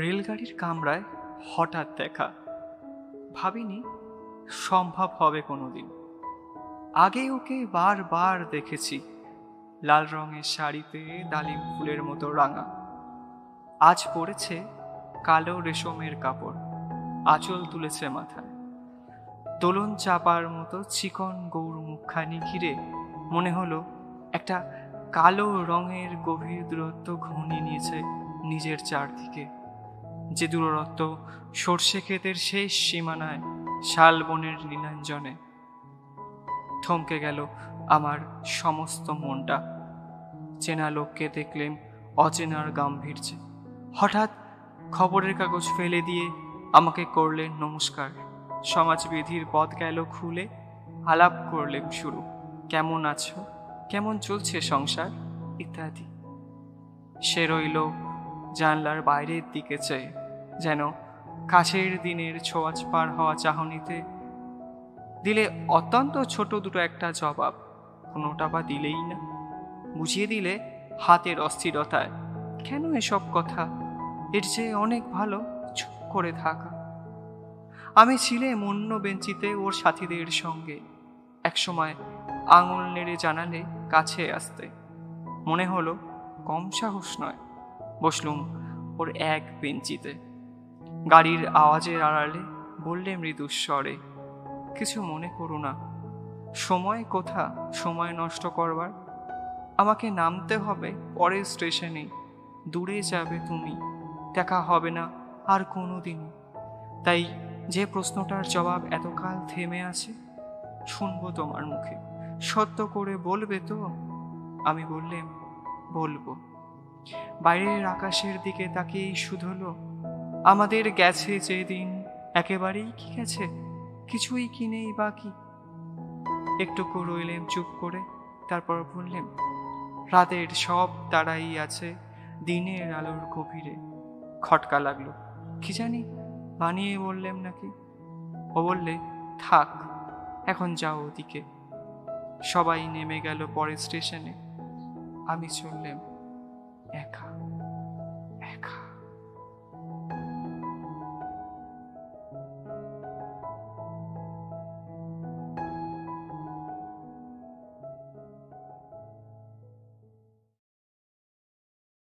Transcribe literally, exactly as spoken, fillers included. রেলগাড়ির কামরায় হঠাৎ দেখা, ভাবিনি সম্ভব হবে কোনোদিন। আগে ওকে বারবার দেখেছি লাল রঙের শাড়িতে ডালিম ফুলের মতো রাঙা। আজ পরেছে কালো রেশমের কাপড়, আঁচল তুলেছে মাথায়। দোলন চাপার মতো চিকন গৌর মুখখানি ঘিরে মনে হলো একটা কালো রঙের গভীর দূরত্ব ঘনিয়ে নিয়েছে নিজের চারদিকে, যে দূরত্ব সর্ষে ক্ষেতের শেষ সীমানায়, শালবনের নীলাঞ্জনে। থমকে গেল আমার সমস্ত মনটা, চেনা লোককে দেখলেন অচেনার গাম্ভীর্যে। হঠাৎ খবরের কাগজ ফেলে দিয়ে আমাকে করলেন নমস্কার, সমাজবিধির পথ গেল খুলে, আলাপ করলেন শুরু, কেমন আছো, কেমন চলছে সংসার ইত্যাদি। সে রইল জানলার বাইরের দিকে চেয়ে, যেন কাছের দিনের ছোঁয়াচ পার হওয়া চাহনিতে। দিলে অত্যন্ত ছোট দুটো একটা জবাব, কোনোটা বা দিলেই না, বুঝিয়ে দিলে হাতের অস্থিরতায়, কেন এসব কথা, এর চেয়ে অনেক ভালো চুপ করে থাকা। আমি ছিলাম অন্য বেঞ্চিতে ওর সাথীদের সঙ্গে, একসময় আঙুল নেড়ে জানালে কাছে আসতে। মনে হলো কম সাহস নয়, বসলুম ওর এক বেঞ্চিতে। গাড়ির আওয়াজের আড়ালে বললে মৃদুস্বরে, কিছু মনে করো না, সময় কোথা, সময় নষ্ট করবার, আমাকে নামতে হবে পরের স্টেশনে, দূরে যাবে তুমি, দেখা হবে না আর কোনোদিনও। তাই যে প্রশ্নটার জবাব এতকাল থেমে আছে শুনবো তোমার মুখে, সত্য করে বলবে তো? আমি বললেম, বলবো। বাইরের আকাশের দিকে তাকিয়েই শুধলো, আমাদের গেছে যে দিন, একেবারেই কি গেছে, কিছুই কি নেই বাকি। একটু রইলেম চুপ করে, তারপর বললেম, রাতের সব তারাই আছে দিনের আলোর গভীরে। খটকা লাগলো, কি জানি বানিয়ে বললেম নাকি। ও বললে, থাক, এখন যাও ওদিকে। সবাই নেমে গেল পরের স্টেশনে, আমি চললেম একা।